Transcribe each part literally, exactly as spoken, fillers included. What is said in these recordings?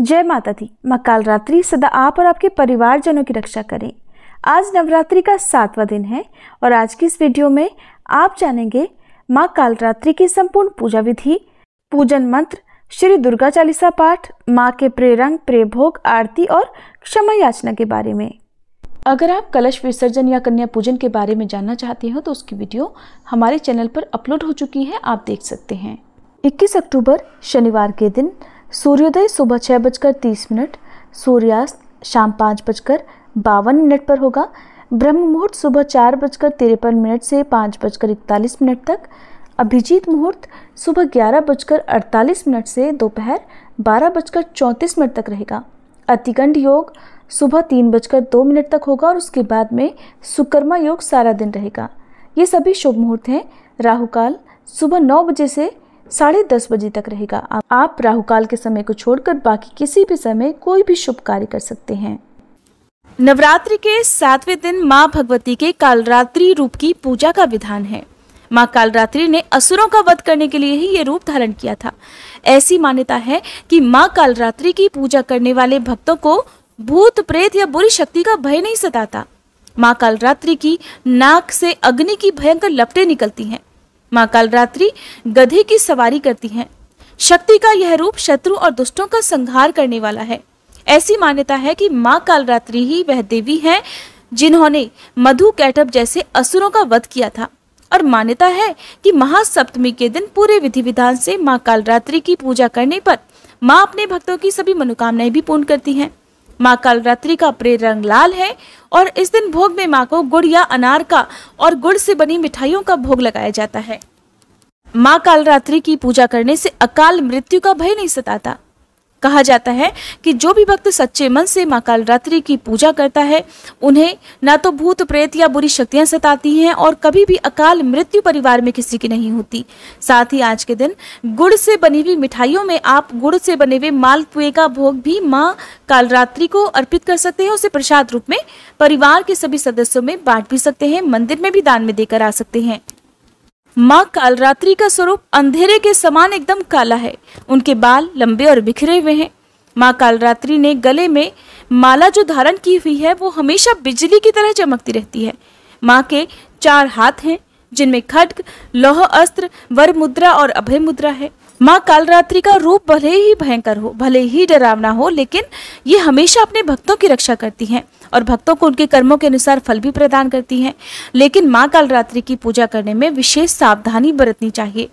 जय माता दी। माँ कालरात्रि सदा आप और आपके परिवारजनों की रक्षा करें। आज नवरात्रि का सातवां दिन है और आज की इस वीडियो में आप जानेंगे माँ कालरात्रि की संपूर्ण पूजा विधि, पूजन मंत्र, श्री दुर्गा चालीसा पाठ, माँ के प्रिय रंग, प्रिय भोग, आरती और क्षमा याचना के बारे में। अगर आप कलश विसर्जन या कन्या पूजन के बारे में जानना चाहते हो तो उसकी वीडियो हमारे चैनल पर अपलोड हो चुकी है, आप देख सकते हैं। इक्कीस अक्टूबर शनिवार के दिन सूर्योदय सुबह छः बजकर तीस मिनट, सूर्यास्त शाम पाँच बजकर बावन मिनट पर होगा। ब्रह्म मुहूर्त सुबह चार बजकर तिरपन मिनट से पाँच बजकर इकतालीस मिनट तक, अभिजीत मुहूर्त सुबह ग्यारह बजकर अड़तालीस मिनट से दोपहर बारह बजकर चौंतीस मिनट तक रहेगा। अतिगंड योग सुबह तीन बजकर दो मिनट तक होगा और उसके बाद में सुकर्मा योग सारा दिन रहेगा। ये सभी शुभ मुहूर्त हैं। राहुकाल सुबह नौ बजे से साढ़े दस बजे तक रहेगा। आप राहुकाल के समय को छोड़कर बाकी किसी भी समय कोई भी शुभ कार्य कर सकते हैं। नवरात्रि के सातवें दिन माँ भगवती के कालरात्रि रूप की पूजा का विधान है। माँ कालरात्रि ने असुरों का वध करने के लिए ही ये रूप धारण किया था। ऐसी मान्यता है कि माँ कालरात्रि की पूजा करने वाले भक्तों को भूत, प्रेत या बुरी शक्ति का भय नहीं सताता। माँ कालरात्रि की नाक से अग्नि की भयंकर लपटें निकलती हैं। माँ कालरात्रि गधे की सवारी करती हैं। शक्ति का यह रूप शत्रु और दुष्टों का संहार करने वाला है। ऐसी मान्यता है कि माँ कालरात्रि ही वह देवी हैं जिन्होंने मधु कैटभ जैसे असुरों का वध किया था। और मान्यता है कि महासप्तमी के दिन पूरे विधि विधान से माँ कालरात्रि की पूजा करने पर माँ अपने भक्तों की सभी मनोकामनाएं भी पूर्ण करती हैं। माँ कालरात्रि का प्रिय रंग लाल है और इस दिन भोग में माँ को गुड़ या अनार का और गुड़ से बनी मिठाइयों का भोग लगाया जाता है। माँ कालरात्रि की पूजा करने से अकाल मृत्यु का भय नहीं सताता। कहा जाता है कि जो भी भक्त सच्चे मन से माँ कालरात्रि की पूजा करता है उन्हें ना तो भूत, प्रेत या बुरी शक्तियां सताती हैं और कभी भी अकाल मृत्यु परिवार में किसी की नहीं होती। साथ ही आज के दिन गुड़ से बनी हुई मिठाइयों में आप गुड़ से बने हुए मालपुए का भोग भी माँ कालरात्रि को अर्पित कर सकते हैं। उसे प्रसाद रूप में परिवार के सभी सदस्यों में बांट भी सकते हैं, मंदिर में भी दान में देकर आ सकते हैं। माँ कालरात्रि का स्वरूप अंधेरे के समान एकदम काला है। उनके बाल लंबे और बिखरे हुए हैं। माँ कालरात्रि ने गले में माला जो धारण की हुई है वो हमेशा बिजली की तरह चमकती रहती है। माँ के चार हाथ हैं जिनमें खड्ग, लौह अस्त्र, वर मुद्रा और अभय मुद्रा है। माँ कालरात्रि का रूप भले ही भयंकर हो, भले ही डरावना हो, लेकिन ये हमेशा अपने भक्तों की रक्षा करती हैं और भक्तों को उनके कर्मों के अनुसार फल भी प्रदान करती हैं। लेकिन माँ कालरात्रि की पूजा करने में विशेष सावधानी बरतनी चाहिए।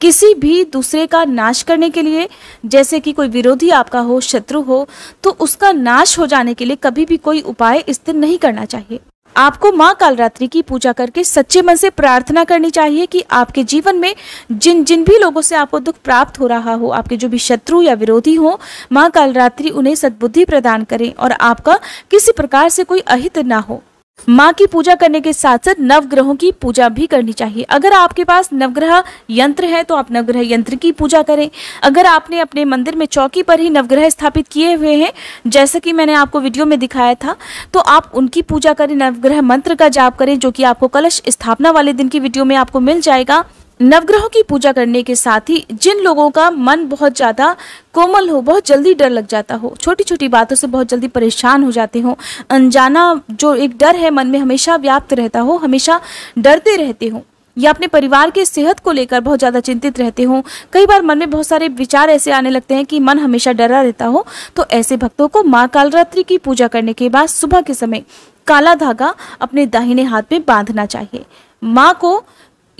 किसी भी दूसरे का नाश करने के लिए, जैसे कि कोई विरोधी आपका हो, शत्रु हो, तो उसका नाश हो जाने के लिए कभी भी कोई उपाय इस दिन नहीं करना चाहिए। आपको माँ कालरात्रि की पूजा करके सच्चे मन से प्रार्थना करनी चाहिए कि आपके जीवन में जिन जिन भी लोगों से आपको दुख प्राप्त हो रहा हो, आपके जो भी शत्रु या विरोधी हो, माँ कालरात्रि उन्हें सद्बुद्धि प्रदान करें और आपका किसी प्रकार से कोई अहित ना हो। माँ की पूजा करने के साथ साथ नवग्रहों की पूजा भी करनी चाहिए। अगर आपके पास नवग्रह यंत्र है तो आप नवग्रह यंत्र की पूजा करें। अगर आपने अपने मंदिर में चौकी पर ही नवग्रह स्थापित किए हुए हैं, जैसा कि मैंने आपको वीडियो में दिखाया था, तो आप उनकी पूजा करें। नवग्रह मंत्र का जाप करें जो कि आपको कलश स्थापना वाले दिन की वीडियो में आपको मिल जाएगा। नवग्रहों की पूजा करने के साथ ही जिन लोगों का मन बहुत ज़्यादा कोमल हो, बहुत जल्दी डर लग जाता हो, छोटी छोटी बातों से बहुत जल्दी परेशान हो जाते हो, अनजाना जो एक डर है मन में हमेशा व्याप्त रहता हो, हमेशा डरते रहते हो, या अपने परिवार के सेहत को लेकर बहुत ज़्यादा चिंतित रहते हो, कई बार मन में बहुत सारे विचार ऐसे आने लगते हैं कि मन हमेशा डरा रहता हो, तो ऐसे भक्तों को माँ कालरात्रि की पूजा करने के बाद सुबह के समय काला धागा अपने दाहिने हाथ में बांधना चाहिए। माँ को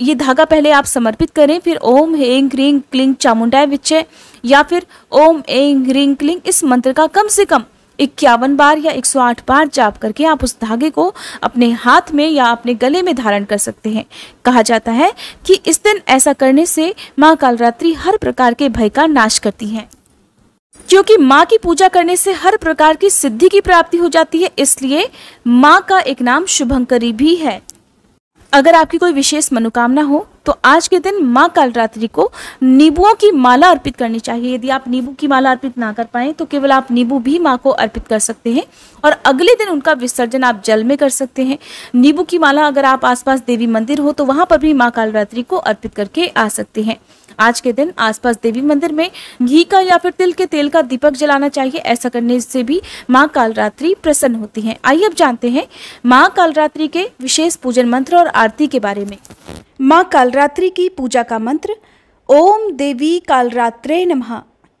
ये धागा पहले आप समर्पित करें, फिर ओम ऐं ह्रीं क्लीं चामुंडाय विच्चे या फिर ओम ऐं ह्रीं क्लीं इस मंत्र का कम से कम इक्यावन बार या एक सौ आठ बार जाप करके आप उस धागे को अपने हाथ में या अपने गले में धारण कर सकते हैं। कहा जाता है कि इस दिन ऐसा करने से माँ कालरात्रि हर प्रकार के भय का नाश करती हैं। क्योंकि माँ की पूजा करने से हर प्रकार की सिद्धि की प्राप्ति हो जाती है, इसलिए माँ का एक नाम शुभंकरी भी है। अगर आपकी कोई विशेष मनोकामना हो तो आज के दिन माँ कालरात्रि को नींबुओं की माला अर्पित करनी चाहिए। यदि आप नींबू की माला अर्पित ना कर पाएं तो केवल आप नींबू भी माँ को अर्पित कर सकते हैं और अगले दिन उनका विसर्जन आप जल में कर सकते हैं। नींबू की माला अगर आप आसपास देवी मंदिर हो तो वहाँ पर भी माँ कालरात्रि को अर्पित करके आ सकते हैं। आज के दिन आसपास देवी मंदिर में घी का या फिर तिल के तेल का दीपक जलाना चाहिए। ऐसा करने से भी माँ कालरात्रि प्रसन्न होती हैं। आइए अब जानते हैं माँ कालरात्रि के विशेष पूजन मंत्र और आरती के बारे में। माँ कालरात्रि की पूजा का मंत्र, ओम देवी कालरात्रे नमः।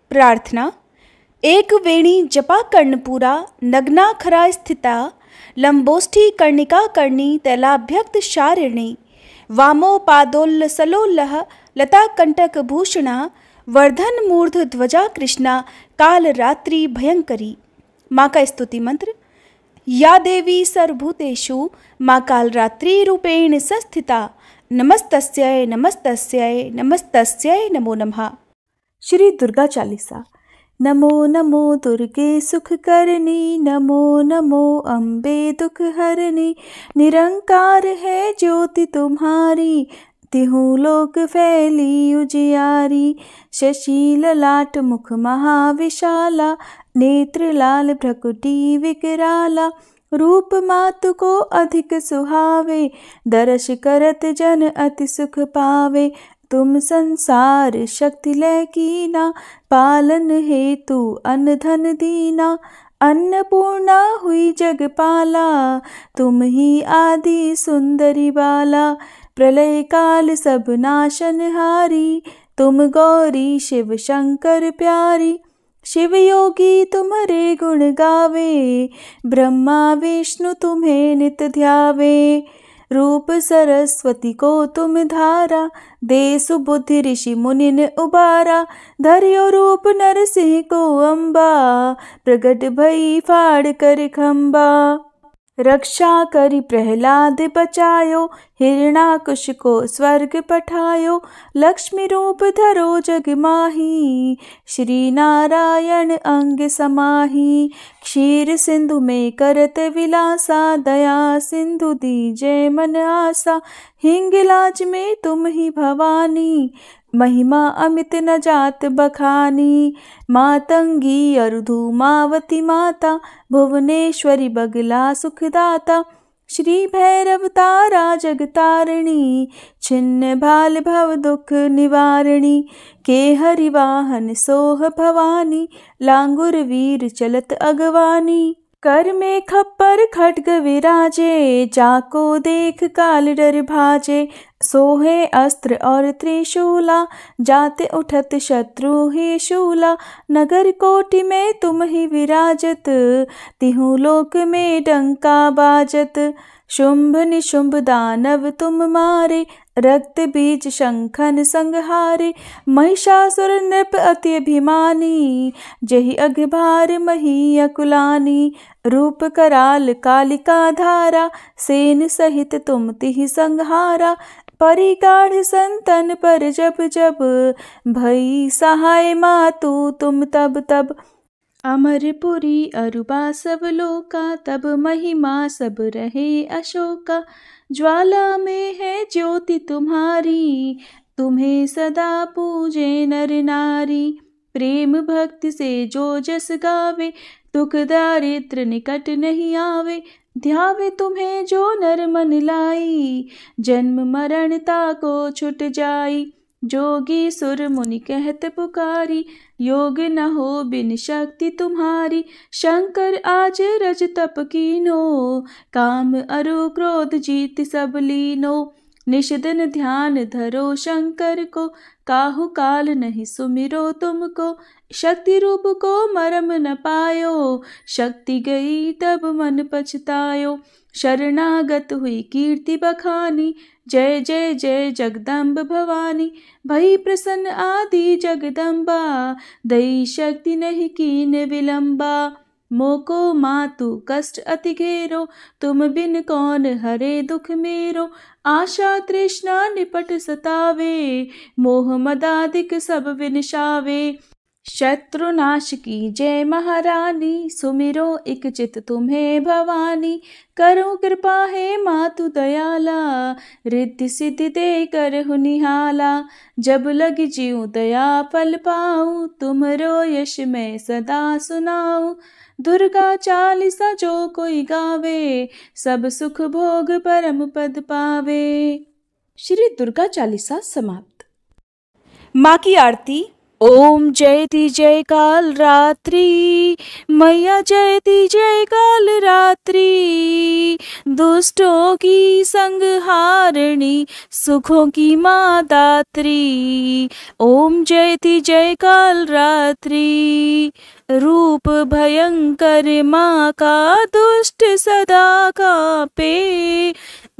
प्रार्थना, एक वेणी जपा कर्णपूरा नग्ना खरा स्थिता लंबोष्ठी कर्णिका कर्णी तैलाभ्यक्त शारिणी वामो पादोल्ल सलोल्लह लता कंटक भूषणा वर्धन मूर्ध ध्वजा कृष्णा कालरात्रि भयंकरी। माँ का स्तुति मंत्र, या देवी सर्वभूतेषु माँ कालरात्रि रूपेण संस्थिता नमस्तस्यै नमस्तस्यै नमस्तस्यै नमो नमः। श्री दुर्गा चालीसा। नमो नमो दुर्गे सुखकरणी नमो नमो अम्बे दुख हरणी, निरंकार है ज्योति तुम्हारी तिहूँ लोक फैली उजियारी, शशि ललाट मुख महाविशाला नेत्र लाल भ्रकुटी विकराला, रूप मातु को अधिक सुहावे दर्श करत जन अति सुख पावे, तुम संसार शक्ति लय कीना पालन हेतु अन्न धन दीना, अन्नपूर्णा हुई जगपाला तुम ही आदि सुंदरी बाला, प्रलय काल सब नाशन हारी तुम गौरी शिव शंकर प्यारी, शिव योगी तुम्हारे गुण गावे ब्रह्मा विष्णु तुम्हें नित ध्यावे, रूप सरस्वती को तुम धारा दे सुबुद्धि ऋषि मुनिन उबारा, धर्यो रूप नरसिंह को अम्बा प्रगट भई फाड़ कर खम्बा, रक्षा करी प्रहलाद बचायो हिरणाकुश को स्वर्ग पठायो, लक्ष्मी रूप धरो जग माही श्री नारायण अंग समाही, क्षीर सिंधु में करत विलासा दया सिंधु दीजे मन आसा, हिंगलाज में तुम ही भवानी महिमा अमित न जात बखानी, मातंगी अर्धूमावती माता भुवनेश्वरी बगला सुखदाता, श्री भैरव तारा जगतारिणी छिन्न भाल भव दुख निवारिणी, के हरिवाहन सोह भवानी लांगुर वीर चलत अगवानी, कर में खप्पर खड्ग विराजे जाको देख काल डर भाजे, सोहे अस्त्र और त्रिशूला जाते उठत शत्रु ही शूला, नगर कोटि में तुम ही विराजत तिहु लोक में डंका बाजत, शुंभ निशुंभ दानव तुम मारे रक्त बीज शंखन संहारे, महिषासुर नृप अति अभिमानी जही अघभार मही अकुलानी, रूप कराल कालिका धारा सेन सहित तुम तिहि संहारा, परिगाढ़ संतन पर जब जब भई सहाय मातु तुम तब तब, अमरपुरी अरुबा सब लोका तब महिमा सब रहे अशोका, ज्वाला में है ज्योति तुम्हारी तुम्हें सदा पूजे नर नारी, प्रेम भक्ति से जो जस गावे दुख दारिद्र निकट नहीं आवे, ध्यावे तुम्हें जो नर मन लाई जन्म मरण ताको छुट जाई, जोगी सुर मुनि कहत पुकारी योग न हो बिन शक्ति तुम्हारी, शंकर आज रज तप कीनो काम अरु क्रोध जीत सब लीनो, निष्दिन ध्यान धरो शंकर को काहु काल नहीं सुमिरो तुमको, शक्ति रूप को मरम न पायो शक्ति गई तब मन पछतायो, शरणागत हुई कीर्ति बखानी जय जय जय जगदम्ब भवानी, भई प्रसन्न आदि जगदम्बा दई शक्ति नहीं कीन विलंबा, मोको मातु कष्ट अति घेरो तुम बिन कौन हरे दुख मेरो, आशा तृष्णा निपट सतावे मोह मदादिक सब विनशावे, शत्रुनाश की जय महारानी सुमिरो एक चित तुम्हें भवानी, करो कृपा है मातु दयाला रिद्धि सिद्धि दे करहु निहाला, जब लग जीव दया फल पाऊँ तुमरो यश मैं सदा सुनाऊँ, दुर्गा चालीसा जो कोई गावे सब सुख भोग परम पद पावे। श्री दुर्गा चालीसा समाप्त। माँ की आरती। ओम जयति जय कालरात्रि, मैया जयति जय कालरात्रि, दुष्टों की संहारिणी, सुखों की माँ दात्री। ओम जयति जय कालरात्रि, रूप भयंकर माँ का, दुष्ट सदा कांपे,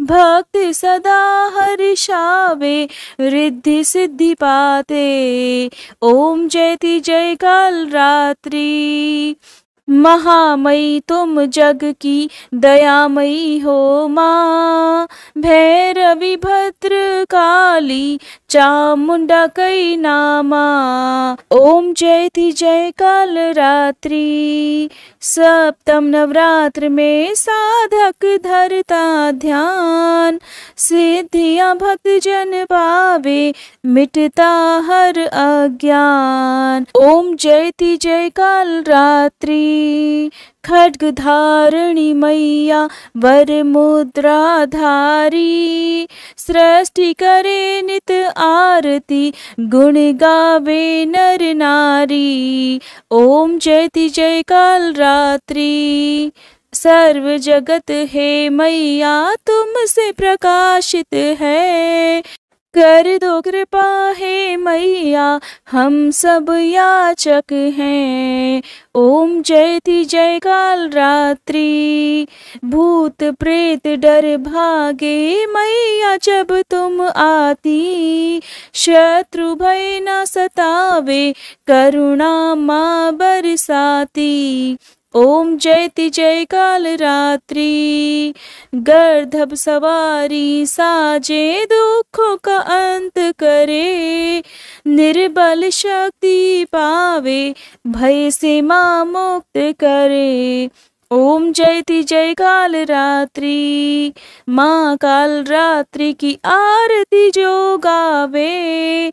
भक्त सदा हर्षावे, रिद्धि सिद्धि पाते। ओम जयति जय कालरात्रि। महामयी तुम जग की, दयामयी हो माँ, भैरवी भद्र काली, चामुंडा कई नामा। ओम जयति जय कालरात्रि। सप्तम नवरात्र में साधक धरता ध्यान, सिद्धियां भक्त जन पावे, मिटता हर अज्ञान। ओम जयति जय कालरात्रि। खड्ग धारिणी मैया वर मुद्राधारी, सृष्टि करे नित आरती, गुण गावे नर नारी। ओम जयति जय कालरात्रि। सर्व जगत हे मैया तुमसे प्रकाशित है, कर दो कृपा हे मैया, हम सब याचक हैं। ओम जयति जय कालरात्रि। भूत प्रेत डर भागे, मैया जब तुम आती, शत्रु भय न सतावे, करुणा माँ बरसाती। ओम जयति जय कालरात्रि। गर्दभ सवारी साजे, दुखों का अंत करे, निर्बल शक्ति पावे, भय से माँ मुक्त करे। ओम जयति जय कालरात्रि। माँ कालरात्रि की आरती जो गावे,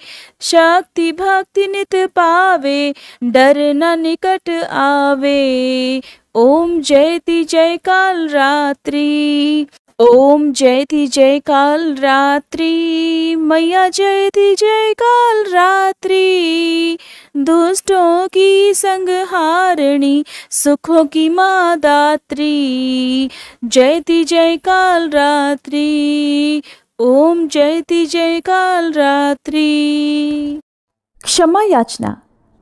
शक्ति भक्ति नित पावे, डर न निकट आवे। ओम जयति जय कालरात्रि। ओम जयति जय कालरात्रि, मैया जयति जय कालरात्रि, दुष्टों की संहारिणी, सुखों की माँ दात्री। जयति जय कालरात्रि। ओम जयति जय कालरात्रि। क्षमा याचना।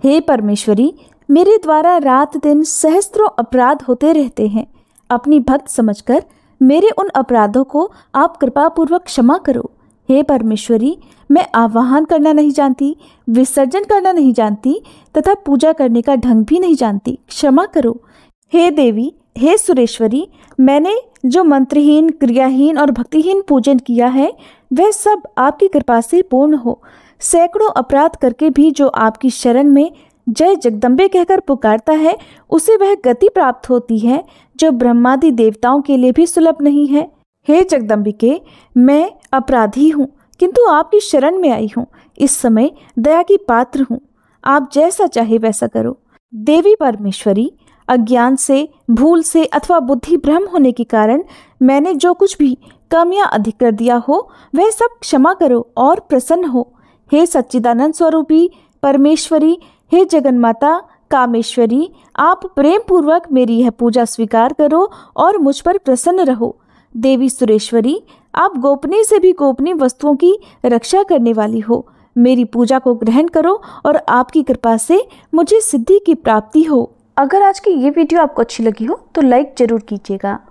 हे परमेश्वरी, मेरे द्वारा रात दिन सहस्त्रों अपराध होते रहते हैं, अपनी भक्त समझकर मेरे उन अपराधों को आप कृपापूर्वक क्षमा करो। हे परमेश्वरी, मैं आवाहन करना नहीं जानती, विसर्जन करना नहीं जानती तथा पूजा करने का ढंग भी नहीं जानती, क्षमा करो। हे देवी, हे सुरेश्वरी, मैंने जो मंत्रहीन, क्रियाहीन और भक्तिहीन पूजन किया है, वह सब आपकी कृपा से पूर्ण हो। सैकड़ों अपराध करके भी जो आपकी शरण में जय जगदम्बे कहकर पुकारता है, उसे वह गति प्राप्त होती है जो ब्रह्मादि देवताओं के लिए भी सुलभ नहीं है। हे जगदम्बिके, मैं अपराधी हूँ किंतु आपकी शरण में आई हूँ, इस समय दया की पात्र हूँ, आप जैसा चाहे वैसा करो। देवी परमेश्वरी, अज्ञान से, भूल से अथवा बुद्धि भ्रम होने के कारण मैंने जो कुछ भी कम या अधिक कर दिया हो, वह सब क्षमा करो और प्रसन्न हो। हे सच्चिदानंद स्वरूपी परमेश्वरी, हे जगन्माता कामेश्वरी, आप प्रेम पूर्वक मेरी यह पूजा स्वीकार करो और मुझ पर प्रसन्न रहो। देवी सुरेश्वरी, आप गोपनीय से भी गोपनीय वस्तुओं की रक्षा करने वाली हो, मेरी पूजा को ग्रहण करो और आपकी कृपा से मुझे सिद्धि की प्राप्ति हो। अगर आज की ये वीडियो आपको अच्छी लगी हो तो लाइक जरूर कीजिएगा।